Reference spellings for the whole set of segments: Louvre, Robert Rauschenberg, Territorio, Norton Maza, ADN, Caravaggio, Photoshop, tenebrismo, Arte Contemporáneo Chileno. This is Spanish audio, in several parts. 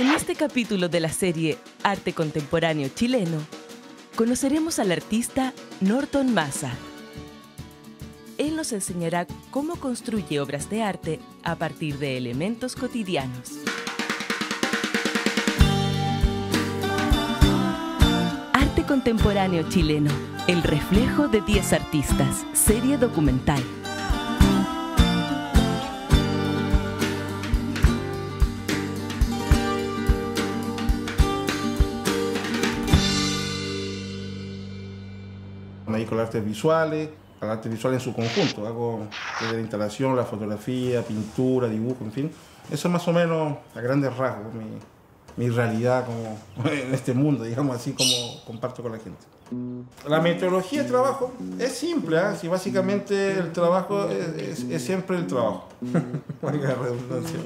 En este capítulo de la serie Arte Contemporáneo Chileno, conoceremos al artista Norton Maza. Él nos enseñará cómo construye obras de arte a partir de elementos cotidianos. Arte Contemporáneo Chileno, el reflejo de 10 artistas, serie documental. Ahí con las artes visuales, al arte visual en su conjunto, hago desde la instalación, la fotografía, pintura, dibujo, en fin. Eso es más o menos a grandes rasgos mi realidad como en este mundo, digamos así como comparto con la gente. La metodología de trabajo es simple, ¿eh? Si básicamente el trabajo es siempre el trabajo. Oiga, redundancia.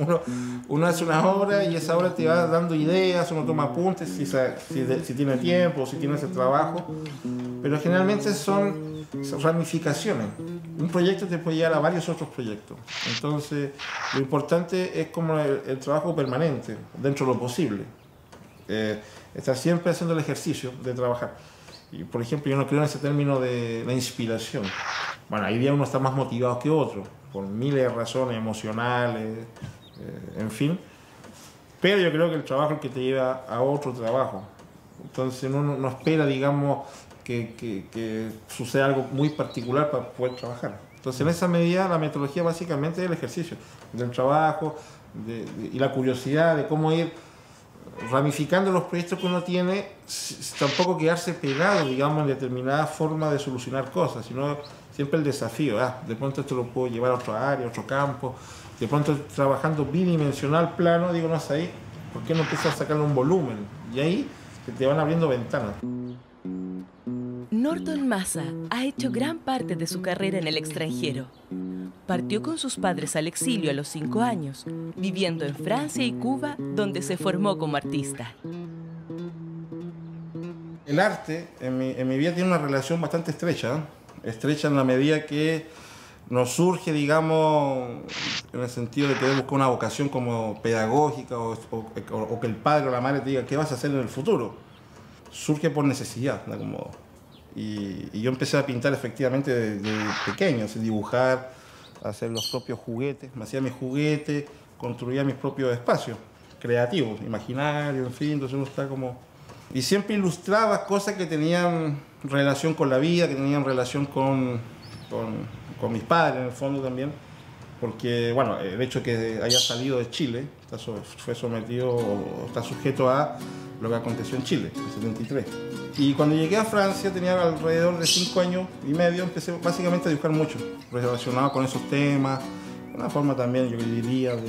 Uno hace una obra y esa obra te va dando ideas, uno toma apuntes si tiene tiempo, si tiene ese trabajo, pero generalmente son ramificaciones. Un proyecto te puede llevar a varios otros proyectos. Entonces, lo importante es como el trabajo permanente, dentro de lo posible. Estar siempre haciendo el ejercicio de trabajar. Y, por ejemplo, yo no creo en ese término de la inspiración. Bueno, hay días uno está más motivado que otro, por miles de razones emocionales, en fin. Pero yo creo que el trabajo es el que te lleva a otro trabajo. Entonces, uno no espera, digamos, que suceda algo muy particular para poder trabajar. Entonces, en esa medida, la metodología básicamente es el ejercicio del trabajo y la curiosidad de cómo ir ramificando los proyectos que uno tiene, tampoco quedarse pegado, digamos, en determinada forma de solucionar cosas, sino siempre el desafío. De pronto esto lo puedo llevar a otra área, a otro campo. De pronto, trabajando bidimensional, plano, digo, no es ahí, ¿por qué no empiezas a sacarle un volumen? Y ahí se te van abriendo ventanas. Norton Maza ha hecho gran parte de su carrera en el extranjero. Partió con sus padres al exilio a los 5 años, viviendo en Francia y Cuba, donde se formó como artista. El arte en mi vida tiene una relación bastante estrecha en la medida que nos surge, digamos, en el sentido de querer buscar una vocación como pedagógica o que el padre o la madre te diga qué vas a hacer en el futuro. Surge por necesidad, de algún modo. Y yo empecé a pintar efectivamente de pequeño, así, dibujar, hacer los propios juguetes, me hacía mis juguetes, construía mis propios espacios creativos, imaginarios, en fin, entonces uno está como... Y siempre ilustraba cosas que tenían relación con la vida, que tenían relación con mis padres en el fondo también, porque, bueno, el hecho que haya salido de Chile fue sometido, o está sujeto a lo que aconteció en Chile, en el 73. Y cuando llegué a Francia, tenía alrededor de 5 años y medio, empecé básicamente a dibujar mucho, relacionado con esos temas, una forma también, yo diría, de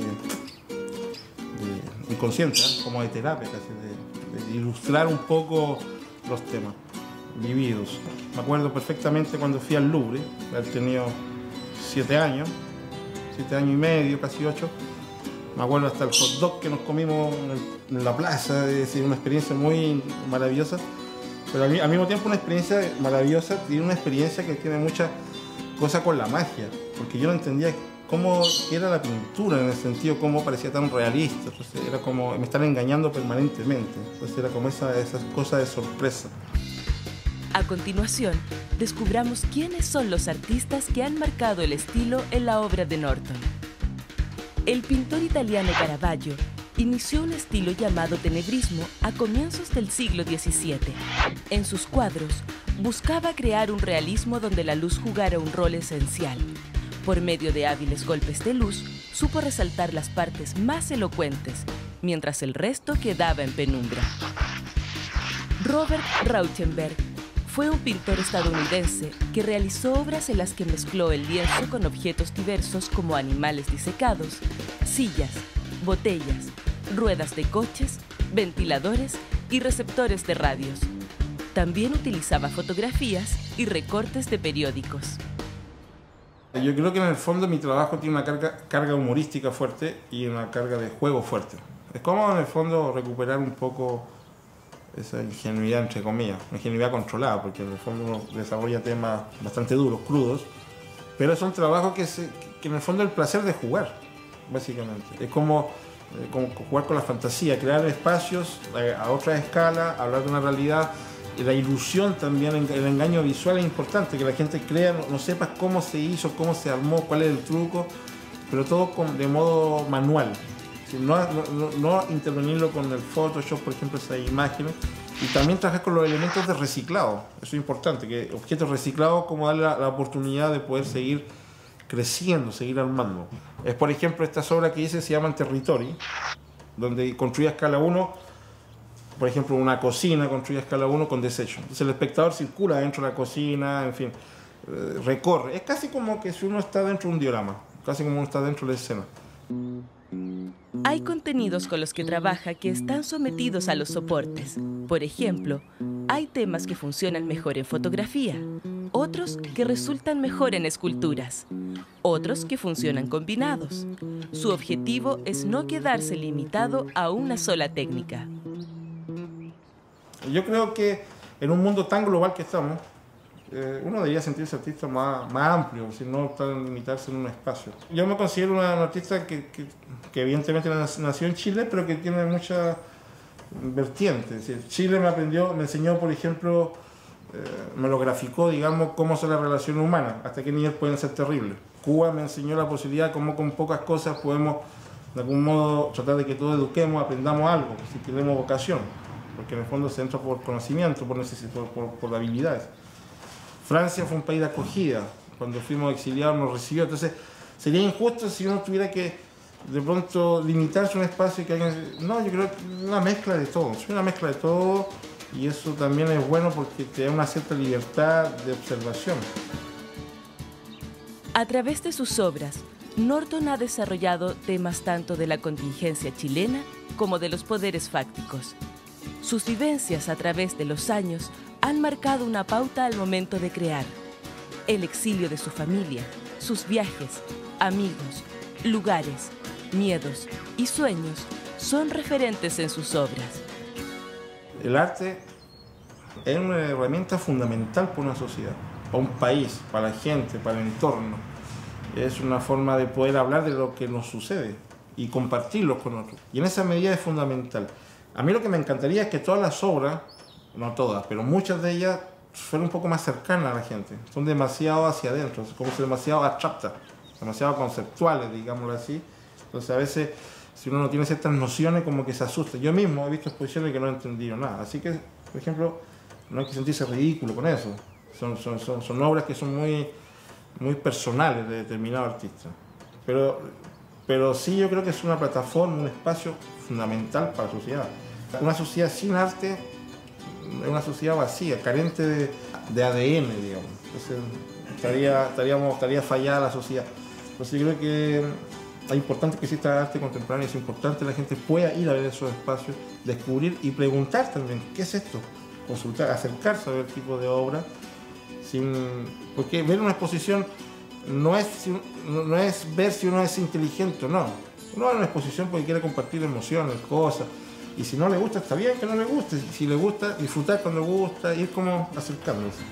inconsciente, como de terapia, casi, de ilustrar un poco los temas vividos. Me acuerdo perfectamente cuando fui al Louvre, haber tenido 7 años y medio, casi 8. Me acuerdo hasta el hot dog que nos comimos en la plaza, es decir, una experiencia muy maravillosa. Pero al mismo tiempo una experiencia maravillosa, tiene una experiencia que tiene muchas cosas con la magia, porque yo no entendía cómo era la pintura, en el sentido cómo parecía tan realista. Entonces era como, me están engañando permanentemente, entonces era como esas cosas de sorpresa. A continuación, descubramos quiénes son los artistas que han marcado el estilo en la obra de Norton. El pintor italiano Caravaggio inició un estilo llamado tenebrismo a comienzos del siglo XVII. En sus cuadros, buscaba crear un realismo donde la luz jugara un rol esencial. Por medio de hábiles golpes de luz, supo resaltar las partes más elocuentes, mientras el resto quedaba en penumbra. Robert Rauschenberg fue un pintor estadounidense que realizó obras en las que mezcló el lienzo con objetos diversos como animales disecados, sillas, botellas, ruedas de coches, ventiladores y receptores de radios. También utilizaba fotografías y recortes de periódicos. Yo creo que en el fondo mi trabajo tiene una carga humorística fuerte y una carga de juego fuerte. Es como en el fondo recuperar un poco esa ingenuidad, entre comillas, ingenuidad controlada, porque en el fondo uno desarrolla temas bastante duros, crudos, pero son trabajos que en el fondo el placer de jugar, básicamente. Es como jugar con la fantasía, crear espacios a otra escala, hablar de una realidad. La ilusión también, el engaño visual es importante, que la gente crea, no sepa cómo se hizo, cómo se armó, cuál es el truco, pero todo de modo manual. No intervenirlo con el Photoshop, por ejemplo, esas imágenes. Y también trabajar con los elementos de reciclado. Eso es importante, que objetos reciclados, como darle la oportunidad de poder seguir creciendo, seguir armando. Es, por ejemplo, estas obras que hice se llaman Territorio, donde construía escala 1. Por ejemplo, una cocina construida a escala 1 con desecho. Entonces el espectador circula dentro de la cocina, en fin, recorre. Es casi como que si uno está dentro de un diorama, casi como uno está dentro de la escena. Hay contenidos con los que trabaja que están sometidos a los soportes. Por ejemplo, hay temas que funcionan mejor en fotografía, otros que resultan mejor en esculturas, otros que funcionan combinados. Su objetivo es no quedarse limitado a una sola técnica. Yo creo que en un mundo tan global que estamos, uno debería sentirse artista más amplio, si no tan limitarse en un espacio. Yo me considero un artista que evidentemente nació en Chile, pero que tiene muchas vertientes. Chile me enseñó, por ejemplo, me lo graficó, digamos, cómo son las relaciones humanas, hasta qué nivel pueden ser terribles. Cuba me enseñó la posibilidad de cómo con pocas cosas podemos, de algún modo, tratar de que todos eduquemos, aprendamos algo, si tenemos vocación. Porque en el fondo se entra por conocimiento, por habilidades. Francia fue un país de acogida, cuando fuimos exiliados nos recibió, entonces sería injusto si uno tuviera que de pronto limitarse a un espacio y que alguien... No, yo creo que una mezcla de todo, soy una mezcla de todo y eso también es bueno porque te da una cierta libertad de observación. A través de sus obras, Norton ha desarrollado temas tanto de la contingencia chilena como de los poderes fácticos. Sus vivencias a través de los años han marcado una pauta al momento de crear. El exilio de su familia, sus viajes, amigos, lugares, miedos y sueños son referentes en sus obras. El arte es una herramienta fundamental para una sociedad, para un país, para la gente, para el entorno. Es una forma de poder hablar de lo que nos sucede y compartirlo con otros. Y en esa medida es fundamental. A mí lo que me encantaría es que todas las obras, no todas, pero muchas de ellas fueran un poco más cercanas a la gente. Son demasiado hacia adentro, como si demasiado abstractas, demasiado conceptuales, digámoslo así. Entonces a veces, si uno no tiene ciertas nociones, como que se asusta. Yo mismo he visto exposiciones que no he entendido nada. Así que, por ejemplo, no hay que sentirse ridículo con eso. Son obras que son muy personales de determinado artista. Pero sí, yo creo que es una plataforma, un espacio fundamental para la sociedad. Una sociedad sin arte es una sociedad vacía, carente de ADN, digamos. Entonces estaría fallada la sociedad. Entonces yo creo que es importante que exista arte contemporáneo, es importante que la gente pueda ir a ver esos espacios, descubrir y preguntar también, ¿qué es esto? Consultar, acercarse a ver el tipo de obra. Porque ver una exposición no es ver si uno es inteligente o no. Uno va a una exposición porque quiere compartir emociones, cosas. Y si no le gusta, está bien que no le guste. Si le gusta, disfrutar cuando gusta, ir como acercándose.